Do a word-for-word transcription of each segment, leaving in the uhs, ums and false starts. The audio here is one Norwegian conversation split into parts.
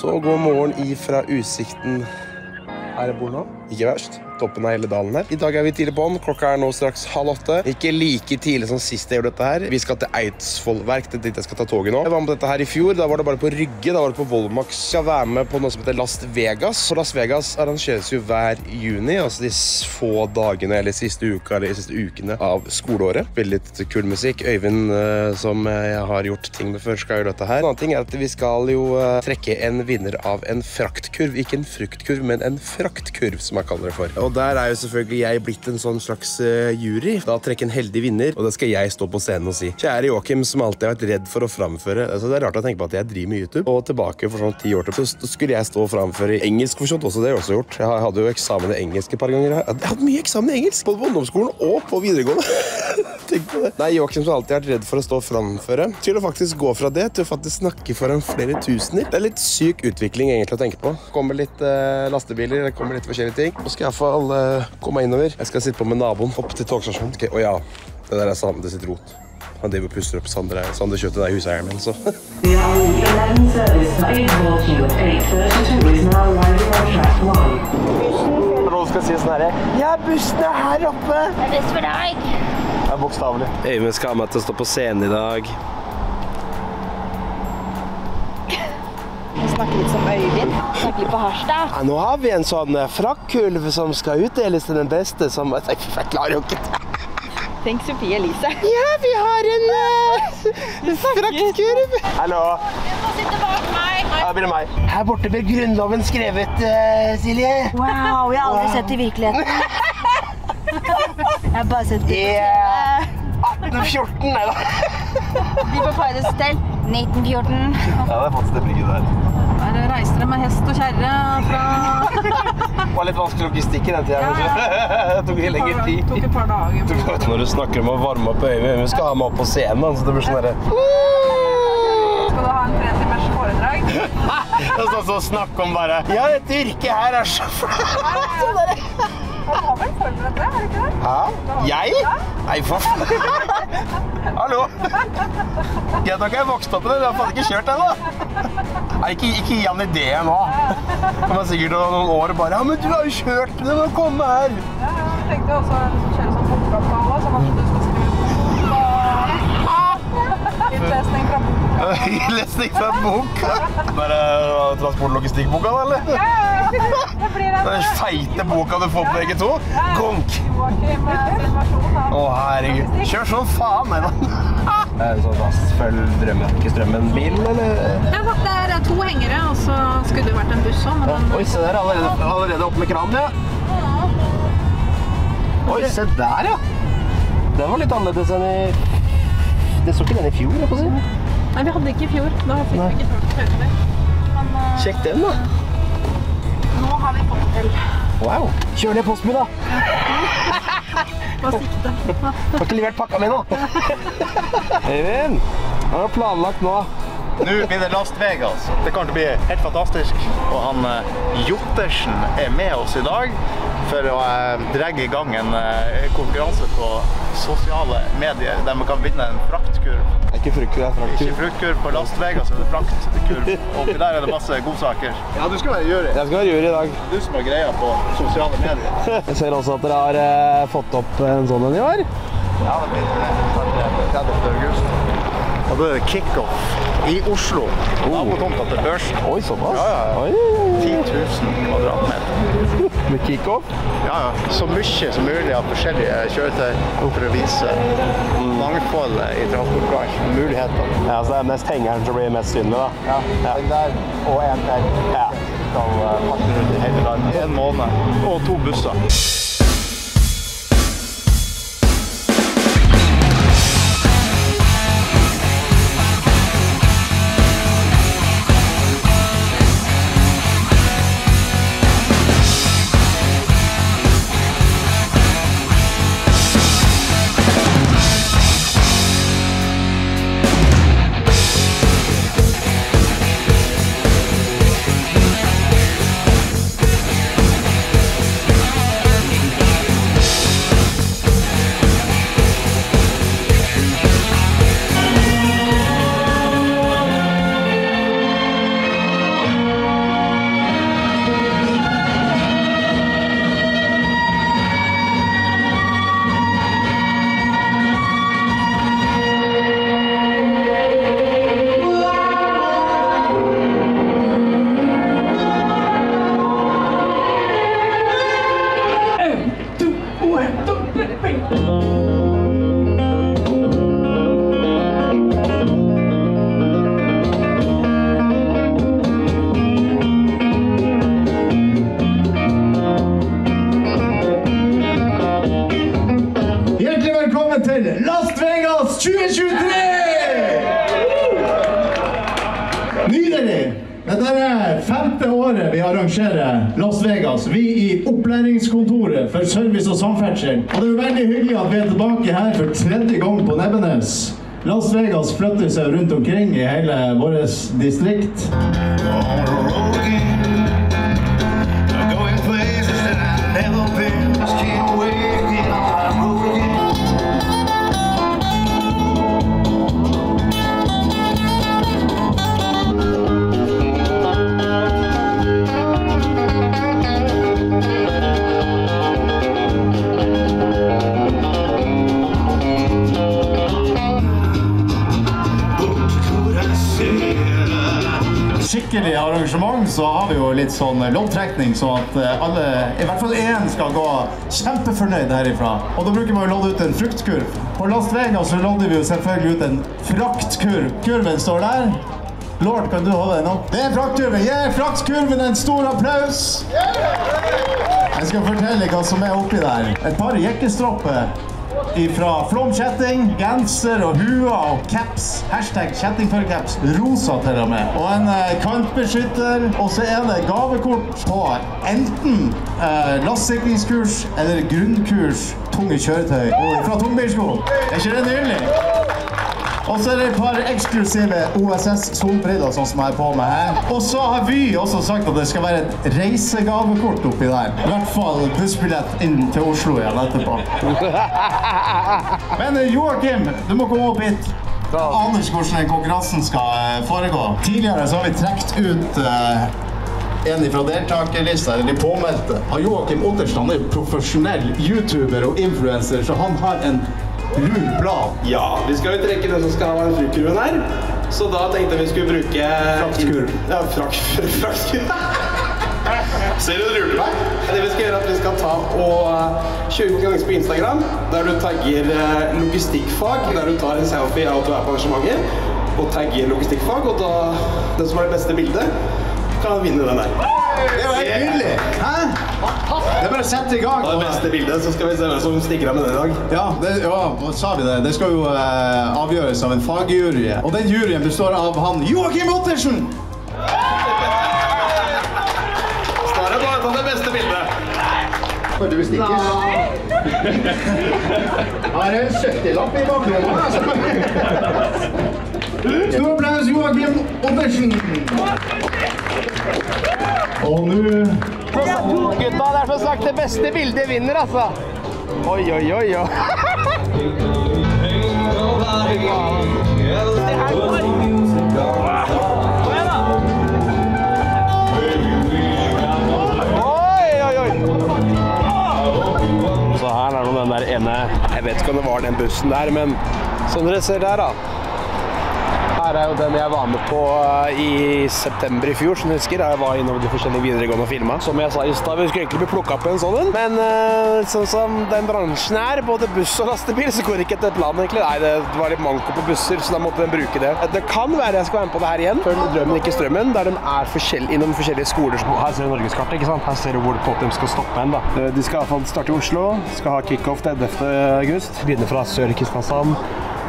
Så god morgen ifra utsikten her jeg bor nå. Ikke verst. Toppen av hele dalen her. I dag er vi tidlig på'n. Klokka er nå straks halv åtte. Ikke like tidlig som sist jeg gjorde dette her. Vi skal til Eidsvoll-verk. Det er dit jeg skal ta toget nå. Jeg var med på dette her i fjor. Da var det bare på Rygge. Da var det på Volvo Max. Jeg skal være med på noe som heter Last Vegas. Og Last Vegas arrangeres jo hver juni. Altså de få dagene, eller siste uka, eller siste ukene av skoleåret. Veldig kul musikk. Øyvind, som jeg har gjort ting med før, skal gjøre dette her. En annen ting er at vi skal jo trekke en vinner av en fraktkurv. Ikke en fruktkurv, men en fraktkurv, som jeg kaller det for. Og der er jo selvfølgelig jeg blitt en sånn slags jury. Da trekker en heldig vinner, og det skal jeg stå på scenen og si. Kjære Joachim, som alltid har vært redd for å framføre, altså det er rart å tenke på at jeg driver med YouTube, og tilbake for sånn ti år til, så skulle jeg stå og framføre i engelsk forstått også, det har jeg også gjort. Jeg hadde jo eksamen i engelsk et par ganger her. Jeg hadde mye eksamen i engelsk, både på ungdomsskolen og på videregående. Tenk på det. Nei, Joachim som alltid har vært redd for å stå og framføre, til å faktisk gå fra det til å faktisk snakke foran flere tusener. Det er litt syk utvikling egentlig å tenke på. Kommer litt eh, lastebiler, det kommer litt forskjellige ting. Nå skal jeg få alle komme innover. Jeg skal sitte på med naboen opp til togstasjonen. Ok, og ja, det der er sand, det sitter rot. Han driver og puster opp sand, det kjøttet der i huseieren min, så. Nå skal jeg si sånn her, ja, bussen er her oppe. Det er best for deg. Det er bokstavelig. Eivind skal ha meg til å stå på scenen i dag. Snakke litt som Øyvind, snakke litt på Harstad. Ja, nå har vi en sånn frakkkulv som skal utdeles til den beste som... Jeg klarer jo ikke det. Tenk Sofie Elise. Ja, vi har en uh, frakkkulv. Hallo. Du må sitte bak meg. Ja, det blir meg. Her borte ble grunnloven skrevet, uh, Silje. Wow, jeg har aldri wow. sett i virkeligheten. Jeg har bare sett det. Yeah. atten fjorten, nei da. Vi på Paris-telt. nitten fjorten. Ja, det er faktisk det brygget der. Der reiser det med hest og kjærre fra... Det var litt vanskelig logistikk i den tiden, kanskje? Det tok helt lenger tid. Det tok et par dager. Når du snakker om å varme opp Øyvind, vi skal ha meg opp på scenen, så det blir sånn der... Skal du ha en tre timers foredrag? Det er sånn å snakke om bare... Ja, dette yrket her er så flott! Du har vel forberedt det, har du ikke det? Hæ? Jeg? Nei, for faen. Hallo. Jeg har ikke vokst opp med det, jeg har faen ikke kjørt ennå. Nei, ikke gi han ideen nå. Det var sikkert noen år bare, ja, men du har jo kjørt med det, nå kom her. Ja, jeg tenkte også å kjøre sånn fotball-tale, som at du skal skru på innlesning fra boka. Innlesning fra boka? Bare transportlogistikkboka, eller? Ja, ja. Det blir den feite boka du får på begge to. Gonk! Å herregud, kjør sånn faen med den. Er det sånn fast, følg drømmen, ikke strømmen, bil eller? Jeg har fått der to hengere, og så skulle det vært en buss også. Oi, se der, allerede opp med kranen, ja. Oi, se der, ja. Den var litt annerledes enn i... Det så ikke den i fjor, jeg får si. Nei, vi hadde ikke i fjor. Da fikk vi ikke folk til å kjøre til. Sjekk den da. Nå har vi fått til. Wow, kjør ned posten min da. Hva sikte? Har ikke levert pakka min da. Eivind, hva har du planlagt nå? Nå blir det Last Vegas. Det kommer til å bli helt fantastisk. Og han Jottersen er med oss i dag for å dregge i gang en konkurranse på sosiale medier der man kan vinne en fraktkurv. Ikke fruktkurv, det er fraktkurv. Ikke fruktkurv på Last Vegas, det er fraktkurv. Og der er det masse godsaker. Ja, du skal være jury. Jeg skal være jury i dag. Du som har greia på sosiale medier. Jeg ser også at dere har eh, fått opp en sånn en i år. Ja, det blir tredje august. Og da er det kick-off i Oslo. Oh. Da må tomta til Ørsen. Oi, såpass. Ja, ja, ja. ti tusen kvadratmeter. Med kick-off? Ja, ja. Så mye som mulig av forskjellige kjøretøy for å vise mangfoldet i transportbransjen, muligheter. Ja, så det er mest hengeren som blir mest synlig, da. Ja, ja. Den der og en der. Ja. Skal pakke rundt i hele landet. En måned. Og to busser. femte året vi arrangerer Last Vegas. Vi er i opplæringskontoret for service og samferdsel. Og det er veldig hyggelig at vi er tilbake her for tredje gang på Nebbenes. Last Vegas flytter seg rundt omkring i hele vårt distrikt. Skikkelig arrangement, så har vi jo litt sånn loddtrekning, så at alle, i hvert fall én, skal gå kjempefornøyd herifra. Og da bruker man jo lodde ut en fruktkurv. På Last Vegas så lodder vi jo selvfølgelig ut en fraktkurv. Kurven står der. Lord, kan du holde den opp? Det er fraktkurven! Gi fraktkurven en stor applaus! Jeg skal fortelle hva som er oppi der. Et par jekkestropper fra flomkjetting, genser og hua og caps, hashtag kjettingførercaps, rosa til og med, og en kantbeskytter, og så er det gavekort på enten eh, lastsikringskurs eller grunnkurs tunge kjøretøy, og fra Tungbilskoen. Er ikke det nydelig? Og så er det et par eksklusive O S S-solbriller som jeg er på med her. Og så har vi også sagt at det skal være et reisegavekort oppi der. I hvert fall bussbillett inn til Oslo igjen etterpå. Men Joachim, du må komme opp hit. Jeg aner ikke hvordan konkurransen skal foregå. Tidligere så har vi trekt ut uh, en fra deltakerlista, eller de påmeldte. Joachim Ottersen er profesjonell YouTuber og influencer, så han har en lurplan. Ja, vi skal jo trekke den som skal ha den fruktkurven her. Så da tenkte jeg vi skulle bruke fraktkurv. Ja, fraktkurv. Ser du det lurte meg? Det vi skal gjøre er at vi skal ta og kjøre konkurranse på Instagram, der du tagger logistikkfag, der du tar en selfie av at du er på arrangementet, og tagger logistikkfag, og da den som har det beste bildet, kan vinne den der. Det var helt nydelig! Hæ? Det er bare å sette i gang! Det er det beste bildet, så skal vi se hvem som stikker av med det i dag. Ja, det, ja, hva sa vi det? Det skal jo eh, avgjøres av en fagjury. Og den juryen består av han Joachim Ottersen! Står det bare på det beste bildet. Får du stikker? Her er en søttelapp i baklommen, altså. Stor applaus, Joachim Ottersen! Og nu... Gutta, det er som sagt det beste bildet vinner, altså! Oi, oi, oi, oi! Det her går! Kom igjen da! Oi, oi, oi! Så her er nå den der ene... Jeg vet ikke om det var den bussen der, men... Som dere ser der da. Her er jo den jeg var med på i september i fjor, som jeg husker. Jeg var innom de forskjellige videregående og filmet. Som jeg sa i sted, vi skulle egentlig bli plukket opp en sånn. Men sånn som den bransjen her, både buss og lastebil, så går det ikke etter planen egentlig. Nei, det var litt manko på busser, så da måtte de bruke det. Det kan være jeg skal være med på det her igjen, før drømmen ikke strømmen, der de er forskjellige, innom forskjellige skoler. Her ser du Norgeskartet, ikke sant? Her ser du hvor de skal stoppe hen da. De skal i hvert fall starte i Oslo, skal ha kick-off til ellevte august. Begynner fra Sør-Kristiansand.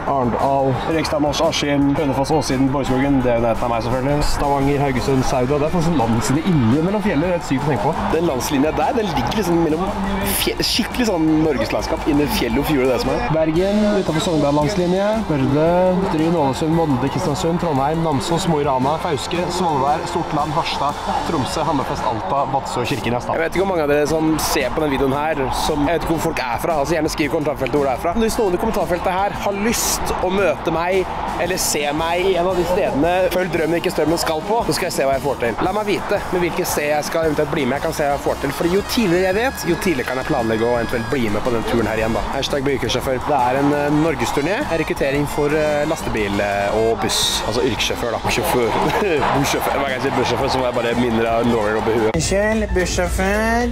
Arndal, Rekstadmors, Askim, Hønefoss, Åssiden, Borgskogen, det er jo nærheten av meg selvfølgelig. Stavanger, Haugesund, Sauda, det er faktisk landslinje inne mellom fjellet, det er sykt å tenke på. Den landslinja der, den ligger liksom mellom skikkelig sånn norgeslandskap, inne fjell og fjord, det som er. Bergen, utenfor Sogndal-landslinje, Børde, Stryn, Ålesund, Molde, Kristiansund, Trondheim, Namsos, Mo i Rana, Fauske, Svolvær, Stortland, Harstad, Tromsø, Hammerfest, Alta, Vadsø og Kirkenes. Jeg vet ikke hvor mange av dere som ser på denne videoen her, som jeg vet ikke hvor folk er fra, altså gjerne skriv i kommentarfeltet hvor det er fra. Hvis noen i kommentarfeltet her har lyst og møte meg, eller se meg i en av de stedene følg drømmen ikke strømmen skal på, så skal jeg se hva jeg får til. La meg vite med hvilke sted jeg skal eventuelt bli med, jeg kan se hva jeg får til, for jo tidligere jeg vet, jo tidligere kan jeg planlegge og eventuelt bli med på den turen her igjen da. Hashtag byyrkessjåfør. Det er en uh, Norgesturné, en rekruttering for uh, lastebil uh, og buss, altså yrkessjåfør da. Sjåfør. Bussjåfør. Hver gang jeg sier bussjåfør, så må jeg bare mindre av lover oppe i huet. Kjell, bussjåfør.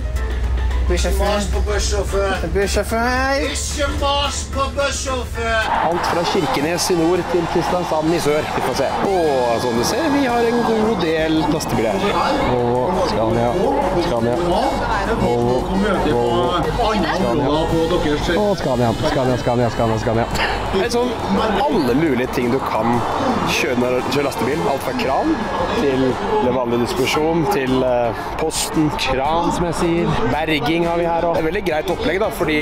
Bussjåfør. Bussjåfør. Bussjåfør. Ikke mars på bussjåfør! Alt fra Kirkenes i nord til Kristiansand i sør. Vi får se. Og som du ser, vi har en god del lastebil her. Volvo, Scania, Scania, Volvo, Volvo, Volvo, Scania. Og Scania, Scania, Scania, Scania, Scania. Det er sånn alle mulige ting du kan kjøre når du kjører lastebil. Alt fra kran til vanlig disposisjon, til posten, kran som jeg sier. Berging har vi her også. Det er veldig greit opplegg da, fordi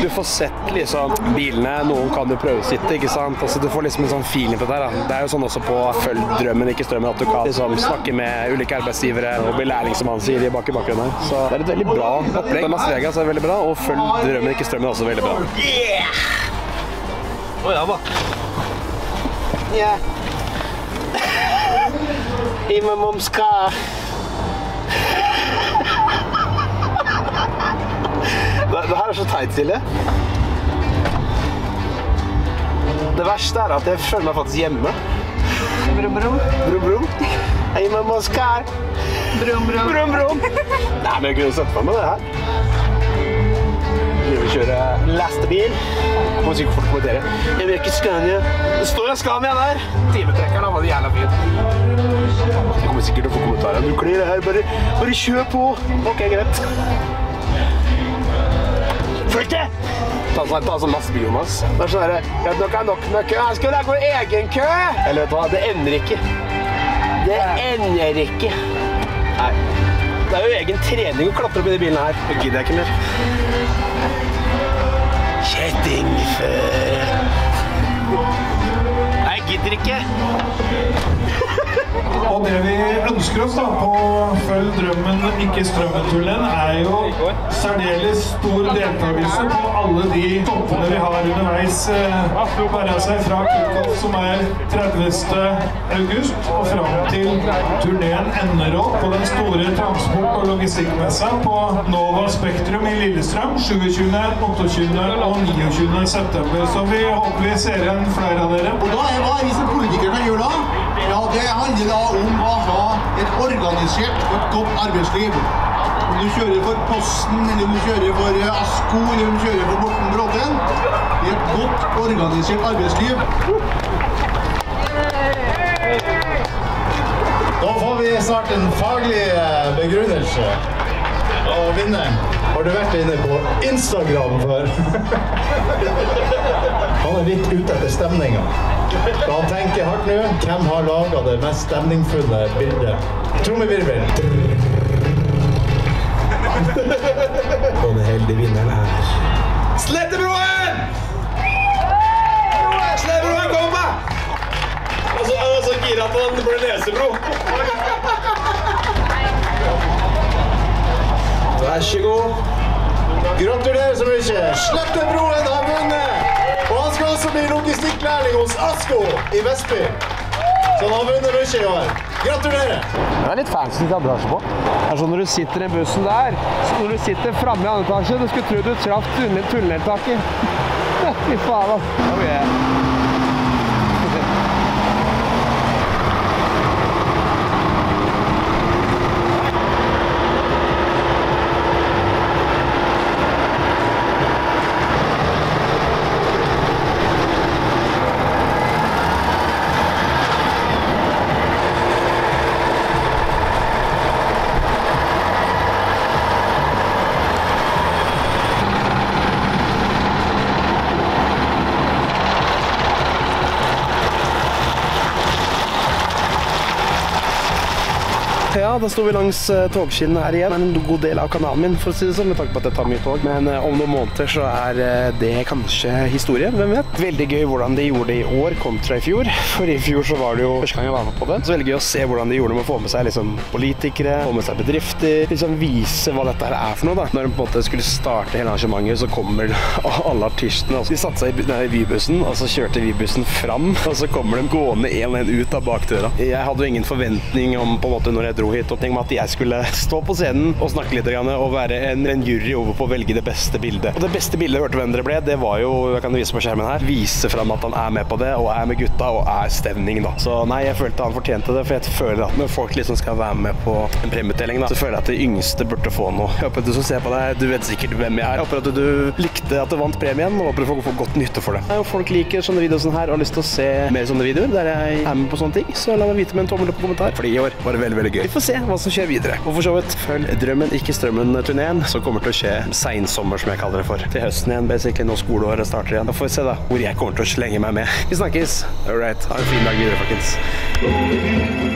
du får sett liksom bilene, noen kan du prøvesitte, ikke sant? Altså du får liksom en sånn feeling på det her da. Det er jo sånn også på følg drømmen, ikke strømmen, at du kan liksom snakke med ulike arbeidsgivere og bli lærling som han sier i bak i bakgrunnen her. Så det er et veldig bra opplegg. Last Vegas er veldig bra, og følg drømmen, ikke strømmen er også veldig bra. Yeah! Åh, ja, hva? Ja. Ima momska. Det her er så teit, Silje. Det verste er at jeg føler meg faktisk hjemme. Brum, brum. Brum, brum. Ima momska. Brum, brum. Brum, brum. Nei, men jeg kunne sette meg med det her. Vi kjører lastebil. Jeg må sikkert fort kommentere. Jeg virker Scania. Det står en Scania der. Timetrekkeren, han var det jævla fint. Jeg kommer sikkert til å få kommentarer. Du klir det her, bare, bare kjør på. Ok, greit. Følg det! Ta sånn lastebil, Jonas. Det er sånn her, jeg vet nok er nok med kø. Her skal det gå egen kø! Eller vet du hva, det ender ikke. Det ender ikke. Nei. Det er jo egen trening å klatre opp i de bilene her. Det gidder jeg ikke mer. Kjetting før. Nei, jeg gidder ikke. Og det vi ønsker oss da på Følg drømmen, ikke strømmetullen, er jo særdeles stor deltakelse på alle de toppene vi har underveis. Å bære seg fra kickoff, som er tredivte august, og fram til turnéen ender opp på den store transport- og logistikkmessa på Nova Spektrum i Lillestrøm sjuogtyvende, otteogtyvende og niogtyvende september. Så vi håper vi ser igjen flere av dere. Og da er vi som politikere gjør da. Ja, det handler da om å ha et organisert og et godt arbeidsliv. Om du kjører for Posten, eller om du kjører for Asko, eller om du kjører for Borten Bråten. Det er et godt organisert arbeidsliv. Da får vi snart en faglig begrunnelse av vinneren. Har du vært inne på Instagram før? Han er litt ute etter stemningen. Da tenker jeg hardt nå, hvem har laget det mest stemningsfulle bildet? Trommevirvel! Og den heldige vinneren er... Slettebrøen! Slettebrøen, kom meg! Og så er det så giret at han ble lesebro. Vær så god. Gratulerer så mye! Slettebrøen har vunnet! Og han skal også bli logistikklærling hos Asko i Vestby. Så han har vunnet mye i år. Gratulerer! Det er litt fancy til abrasje på. Det er sånn når du sitter i bussen der, så når du sitter fremme i andre etasje, du skulle tro du traff tunneltaket. Fy faen, da. Da blir jeg... Ja, da står vi langs togskinnen her igjen. Det er en god del av kanalen min, for å si det sånn, med tanke på at jeg tar mye tog. Men om noen måneder så er det kanskje historie, hvem vet? Veldig gøy hvordan de gjorde det i år kontra i fjor. For i fjor så var det jo første gang jeg var med på det. Så veldig gøy å se hvordan de gjorde det med å få med seg liksom politikere, få med seg bedrifter, liksom vise hva dette her er for noe da. Når de på en måte skulle starte hele arrangementet, så kommer alle artistene. De satt seg i Vybussen, og så kjørte Vybussen fram, og så kommer de gående en og en ut av bakdøra. Jeg hadde jo ingen forventning om på en måte når jeg dro hit, og tenkte meg at jeg skulle stå på scenen og snakke litt og være en, en jury over på å velge det beste bildet. Og det beste bildet jeg hørte hvem dere ble, det var jo, jeg kan vise på skjermen her, vise frem at han er med på det, og er med gutta, og er stemning da. Så nei, jeg følte han fortjente det, for jeg føler at når folk liksom skal være med på en premieutdeling da, så føler jeg at de yngste burde få noe. Jeg håper at du som ser på deg, du vet sikkert hvem jeg er. Jeg håper at du likte at du vant premien, og håper du får, får godt nytte for det. Nei, og folk liker sånne videoer sånn her, og har lyst til å se mer sånne videoer der jeg er med på sånne ting, så la meg vite med en tommel opp i kommentar, fordi i år var det veldig, veldig gøy. får se hva som skjer videre. Og for så vidt, følg Drømmen, ikke strømmen-turnéen, som kommer til å skje seinsommer, som jeg kaller det for. Til høsten igjen, basically, når skoleåret starter igjen. Da får vi se da, hvor jeg kommer til å slenge meg med. Vi snakkes. All right, ha en fin dag videre, folkens.